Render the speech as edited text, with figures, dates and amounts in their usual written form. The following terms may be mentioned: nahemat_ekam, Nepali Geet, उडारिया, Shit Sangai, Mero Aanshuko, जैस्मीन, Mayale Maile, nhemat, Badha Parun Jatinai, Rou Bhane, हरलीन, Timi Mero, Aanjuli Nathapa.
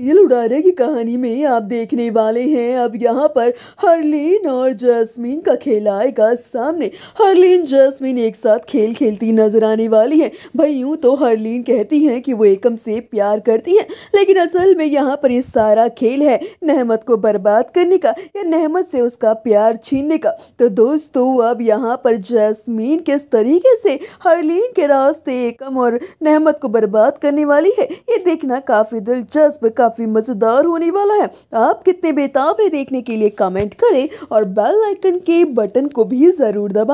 उडारिया की कहानी में आप देखने वाले हैं। अब यहाँ पर हरलीन और जैस्मीन का खेल आएगा सामने। हरलीन जैस्मीन एक साथ खेल खेलती नजर आने वाली है। भाई यूँ तो हरलीन कहती हैं कि वो एकम से प्यार करती है, लेकिन असल में यहाँ पर ये सारा खेल है नहमत को बर्बाद करने का या नहमत से उसका प्यार छीनने का। तो दोस्तों, अब यहाँ पर जैस्मीन किस तरीके से हरलीन के रास्ते एकम और नहमत को बर्बाद करने वाली है, ये देखना काफ़ी दिलचस्प काफ़ी मज़ेदार होने वाला है। आप कितने बेताब हैं देखने के लिए? कमेंट करें और बेल आइकन के बटन को भी ज़रूर दबाएं।